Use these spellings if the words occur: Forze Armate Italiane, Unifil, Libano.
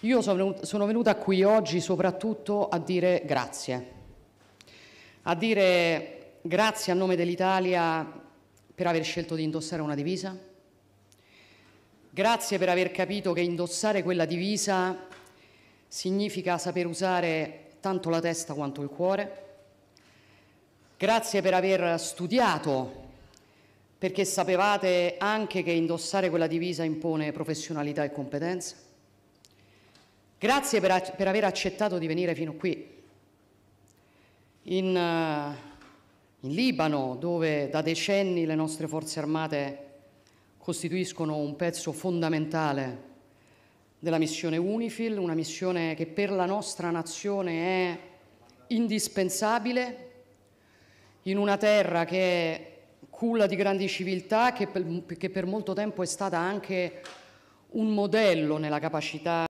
Io sono venuta qui oggi soprattutto a dire grazie a nome dell'Italia per aver scelto di indossare una divisa, grazie per aver capito che indossare quella divisa significa saper usare tanto la testa quanto il cuore, grazie per aver studiato perché sapevate anche che indossare quella divisa impone professionalità e competenza. Grazie per aver accettato di venire fino qui, in Libano, dove da decenni le nostre forze armate costituiscono un pezzo fondamentale della missione Unifil, una missione che per la nostra nazione è indispensabile, in una terra che culla di grandi civiltà, che per molto tempo è stata anche un modello nella capacità